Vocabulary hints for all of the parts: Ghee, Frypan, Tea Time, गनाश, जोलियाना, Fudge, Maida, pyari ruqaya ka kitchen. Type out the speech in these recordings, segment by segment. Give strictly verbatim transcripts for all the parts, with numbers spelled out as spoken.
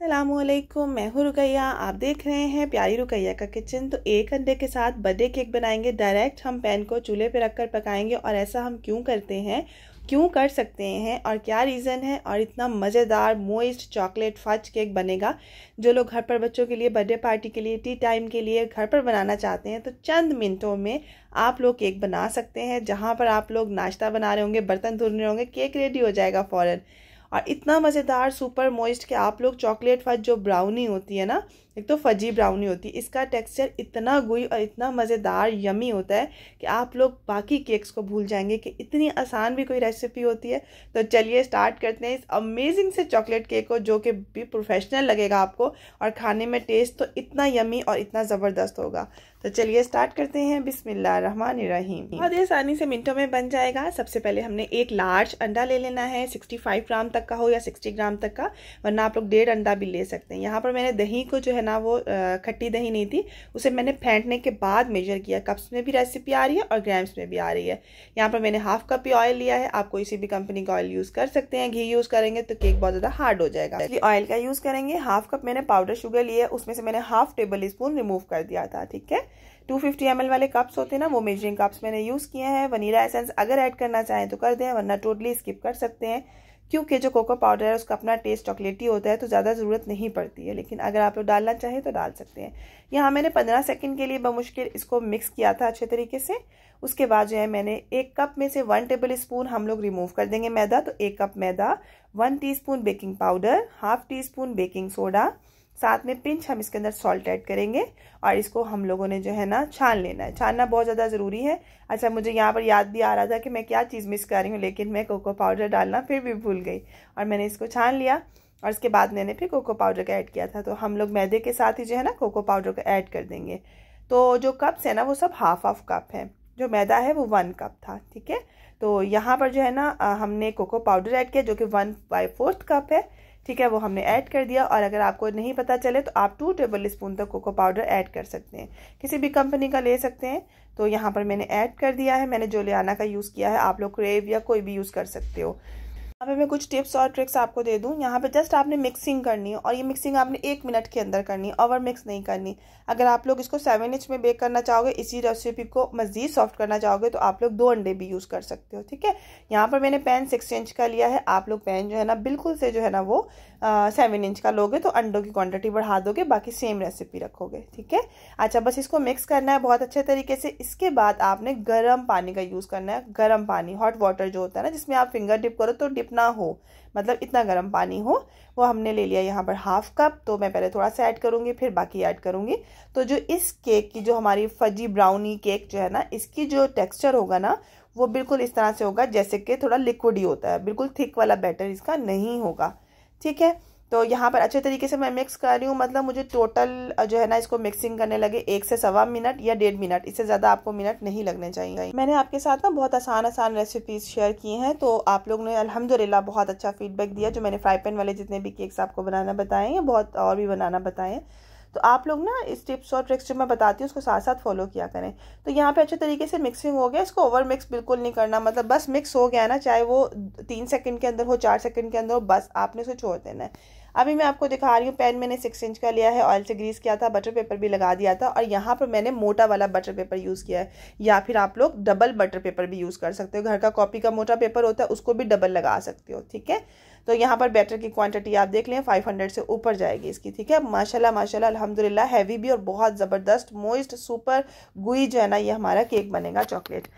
अस्सलामुअलैकुम, मैं हूँ रुकैया। आप देख रहे हैं प्यारी रुकैया का किचन। तो एक अंडे के साथ बर्थडे केक बनाएंगे। डायरेक्ट हम पैन को चूल्हे पे रखकर पकाएंगे। और ऐसा हम क्यों करते हैं, क्यों कर सकते हैं और क्या रीज़न है, और इतना मज़ेदार मोइस्ट चॉकलेट फज केक बनेगा। जो लोग घर पर बच्चों के लिए, बर्थडे पार्टी के लिए, टी टाइम के लिए घर पर बनाना चाहते हैं, तो चंद मिनटों में आप लोग केक बना सकते हैं। जहाँ पर आप लोग नाश्ता बना रहे होंगे, बर्तन धुल रहे होंगे, केक रेडी हो जाएगा फ़ौरन। और इतना मज़ेदार सुपर मोइस्ट कि आप लोग चॉकलेट फज, जो ब्राउनी होती है ना, एक तो फजी ब्राउनी होती है, इसका टेक्सचर इतना गुई और इतना मज़ेदार यमी होता है कि आप लोग बाकी केक्स को भूल जाएंगे कि इतनी आसान भी कोई रेसिपी होती है। तो चलिए स्टार्ट करते हैं इस अमेजिंग से चॉकलेट केक को, जो कि भी प्रोफेशनल लगेगा आपको और खाने में टेस्ट तो इतना यमी और इतना ज़बरदस्त होगा। तो चलिए स्टार्ट करते हैं। बिस्मिल्लाहिर्रहमानिर्रहीम। बहुत आसानी से मिनटों में बन जाएगा। सबसे पहले हमने एक लार्ज अंडा ले लेना है, सिक्सटी फाइव ग्राम तक का हो या सिक्सटी ग्राम तक का, वरना आप लोग डेढ़ अंडा भी ले सकते हैं। यहाँ पर मैंने दही को जो है ना, वो खट्टी दही नहीं थी, उसे मैंने फेंटने के बाद मेजर किया। कप्स में भी रेसिपी आ रही है और ग्राम्स में भी आ रही है। यहाँ पर मैंने हाफ कप ही ऑयल लिया है। आप कोई सी भी कंपनी का ऑयल यूज़ कर सकते हैं। घी यूज़ करेंगे तो केक बहुत ज़्यादा हार्ड हो जाएगा, इसलिए ऑयल का यूज़ करेंगे। हाफ कप मैंने पाउडर शुगर लिया है, उसमें से मैंने हाफ टेबल स्पून रिमूव कर दिया था। ठीक है, टू फिफ्टी एम एल वाले कप्स होते हैं ना, वो मेजरिंग कप्स मैंने यूज़ किए हैं। वनीला एसेंस अगर ऐड करना चाहें तो कर दें, वरना टोटली स्किप कर सकते हैं, क्योंकि जो कोको पाउडर है उसका अपना टेस्ट चॉकलेटी होता है, तो ज़्यादा ज़रूरत नहीं पड़ती है। लेकिन अगर आप लोग डालना चाहें तो डाल सकते हैं। यहाँ मैंने पंद्रह सेकंड के लिए बमुश्किल इसको मिक्स किया था अच्छे तरीके से। उसके बाद जो है, मैंने एक कप में से वन टेबल स्पून हम लोग रिमूव कर देंगे मैदा, तो एक कप मैदा, one teaspoon baking powder, half teaspoon baking soda, साथ में पिंच हम इसके अंदर सॉल्ट ऐड करेंगे। और इसको हम लोगों ने जो है ना छान लेना है। छानना बहुत ज़्यादा ज़रूरी है। अच्छा, मुझे यहाँ पर याद भी आ रहा था कि मैं क्या चीज़ मिस कर रही हूँ, लेकिन मैं कोको पाउडर डालना फिर भी भूल गई और मैंने इसको छान लिया। और इसके बाद मैंने फिर कोको पाउडर का ऐड किया था, तो हम लोग मैदे के साथ ही जो है ना कोको पाउडर का ऐड कर देंगे। तो जो कप्स है ना, वो सब हाफ हाफ कप हैं। जो मैदा है वो वन कप था। ठीक है, तो यहाँ पर जो है ना हमने कोको पाउडर ऐड किया, जो कि वन बाई फोर्थ कप है। ठीक है, वो हमने ऐड कर दिया। और अगर आपको नहीं पता चले तो आप टू टेबल स्पून तक कोको पाउडर ऐड कर सकते हैं, किसी भी कंपनी का ले सकते हैं। तो यहाँ पर मैंने ऐड कर दिया है। मैंने जोलियाना का यूज़ किया है, आप लोग क्रेव या कोई भी यूज़ कर सकते हो। यहाँ पे मैं कुछ टिप्स और ट्रिक्स आपको दे दूँ। यहाँ पे जस्ट आपने मिक्सिंग करनी है, और ये मिक्सिंग आपने एक मिनट के अंदर करनी है, ओवर मिक्स नहीं करनी। अगर आप लोग इसको सेवन इंच में बेक करना चाहोगे, इसी रेसिपी को मज़ीद सॉफ्ट करना चाहोगे, तो आप लोग दो अंडे भी यूज़ कर सकते हो। ठीक है, यहाँ पर मैंने पैन सिक्स इंच का लिया है। आप लोग पैन जो है ना बिल्कुल से जो है ना वो सेवन इंच का लोगे तो अंडों की क्वान्टिटी बढ़ा दोगे, बाकी सेम रेसिपी रखोगे। ठीक है, अच्छा, बस इसको मिक्स करना है बहुत अच्छे तरीके से। इसके बाद आपने गर्म पानी का यूज़ करना है। गर्म पानी, हॉट वाटर जो होता है ना, जिसमें आप फिंगर डिप करो तो ना हो, मतलब इतना गर्म पानी हो। वो हमने ले लिया यहाँ पर हाफ कप। तो मैं पहले थोड़ा सा ऐड करूंगी, फिर बाकी ऐड करूंगी। तो जो इस केक की, जो हमारी फजी ब्राउनी केक जो है ना, इसकी जो टेक्सचर होगा ना, वो बिल्कुल इस तरह से होगा जैसे कि थोड़ा लिक्विड ही होता है। बिल्कुल थिक वाला बैटर इसका नहीं होगा। ठीक है, तो यहाँ पर अच्छे तरीके से मैं मिक्स कर रही हूँ। मतलब मुझे टोटल जो है ना इसको मिक्सिंग करने लगे एक से सवा मिनट या डेढ़ मिनट, इससे ज़्यादा आपको मिनट नहीं लगने चाहिए। मैंने आपके साथ ना बहुत आसान आसान रेसिपीज़ शेयर की हैं, तो आप लोग ने अल्हम्दुलिल्लाह बहुत अच्छा फीडबैक दिया। जो मैंने फ्राई पैन वाले जितने भी केक्स आपको बनाना बताए हैं, बहुत और भी बनाना बताए हैं, तो आप लोग ना इस टिप्स और ट्रिक्स जो मैं बताती हूँ उसको साथ साथ फॉलो किया करें। तो यहाँ पे अच्छे तरीके से मिक्सिंग हो गया। इसको ओवर मिक्स बिल्कुल नहीं करना, मतलब बस मिक्स हो गया ना, चाहे वो तीन सेकंड के अंदर हो, चार सेकंड के अंदर हो, बस आपने उसको छोड़ देना है। अभी मैं आपको दिखा रही हूँ। पैन मैंने सिक्स इंच का लिया है, ऑयल से ग्रीस किया था, बटर पेपर भी लगा दिया था। और यहाँ पर मैंने मोटा वाला बटर पेपर यूज़ किया है, या फिर आप लोग डबल बटर पेपर भी यूज़ कर सकते हो। घर का कॉपी का मोटा पेपर होता है, उसको भी डबल लगा सकते हो। ठीक है, तो यहाँ पर बैटर की क्वांटिटी आप देख लें, फाइव हंड्रेड से ऊपर जाएगी इसकी। ठीक है, माशाल्लाह माशाल्लाह अल्हम्दुलिल्लाह, हैवी भी और बहुत ज़बरदस्त मोइस्ट सुपर गुई जो है ना, ये हमारा केक बनेगा चॉकलेट।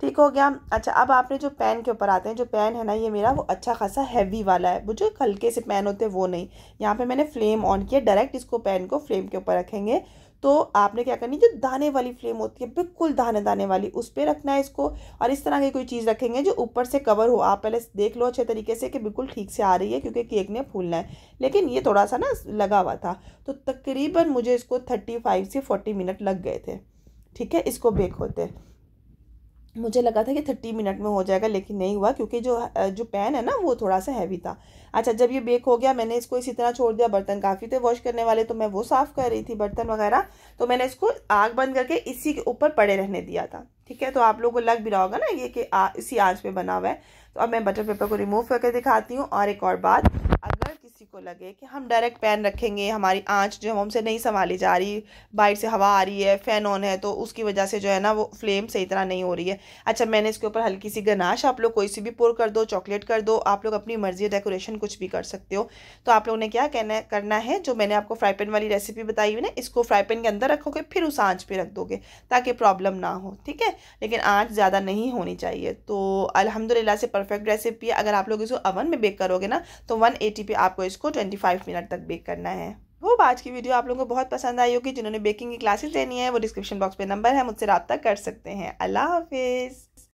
ठीक हो गया। अच्छा, अब आपने जो पैन के ऊपर आते हैं, जो पैन है ना ये मेरा, वो अच्छा खासा हैवी वाला है। वो जो हल्के से पैन होते हैं वो नहीं। यहाँ पे मैंने फ्लेम ऑन किया, डायरेक्ट इसको पैन को फ्लेम के ऊपर रखेंगे। तो आपने क्या करनी, जो दाने वाली फ्लेम होती है, बिल्कुल दाने दाने वाली, उस पर रखना है इसको। और इस तरह की कोई चीज़ रखेंगे जो ऊपर से कवर हो। आप पहले देख लो अच्छे तरीके से कि बिल्कुल ठीक से आ रही है, क्योंकि केक ने फूलना है। लेकिन ये थोड़ा सा ना लगा हुआ था, तो तकरीबन मुझे इसको थर्टी फाइव से फोर्टी मिनट लग गए थे। ठीक है, इसको बेक होते मुझे लगा था कि तीस मिनट में हो जाएगा, लेकिन नहीं हुआ, क्योंकि जो जो पैन है ना वो थोड़ा सा हैवी था। अच्छा, जब ये बेक हो गया, मैंने इसको इसी तरह छोड़ दिया। बर्तन काफ़ी थे वॉश करने वाले, तो मैं वो साफ़ कर रही थी, बर्तन वगैरह। तो मैंने इसको आग बंद करके इसी के ऊपर पड़े रहने दिया था। ठीक है, तो आप लोगों को लग भी रहा होगा ना ये कि आ, इसी आँच पे बना हुआ है। तो अब मैं बटर पेपर को रिमूव करके दिखाती हूँ। और एक और बात, अगर किसी को लगे कि हम डायरेक्ट पैन रखेंगे, हमारी आंच जो हमसे नहीं संभाली जा रही, बाहर से हवा आ रही है, फ़ैन ऑन है, तो उसकी वजह से जो है ना वो फ्लेम सही तरह नहीं हो रही है। अच्छा, मैंने इसके ऊपर हल्की सी गनाश, आप लोग कोई सी भी पोर कर दो, चॉकलेट कर दो, आप लोग अपनी मर्जी, डेकोरेशन कुछ भी कर सकते हो। तो आप लोग ने क्या कहना करना है, जो मैंने आपको फ्राई पैन वाली रेसिपी बताई हुई ना, इसको फ्राई पैन के अंदर रखोगे फिर उस आँच पर रख दोगे ताकि प्रॉब्लम ना हो, ठीक है। लेकिन आँच ज़्यादा नहीं होनी चाहिए। तो अल्हम्दुलिल्लाह से परफेक्ट रेसिपी है। अगर आप लोग इसको अवन में बेक करोगे ना तो वन एटी पे आपको इसको पच्चीस मिनट तक बेक करना है। वो आज की वीडियो आप लोगों को बहुत पसंद आई होगी। जिन्होंने बेकिंग की क्लासेस लेनी है वो डिस्क्रिप्शन बॉक्स पे नंबर है, मुझसे राब्ता कर सकते हैं। अल्लाह हाफिज़।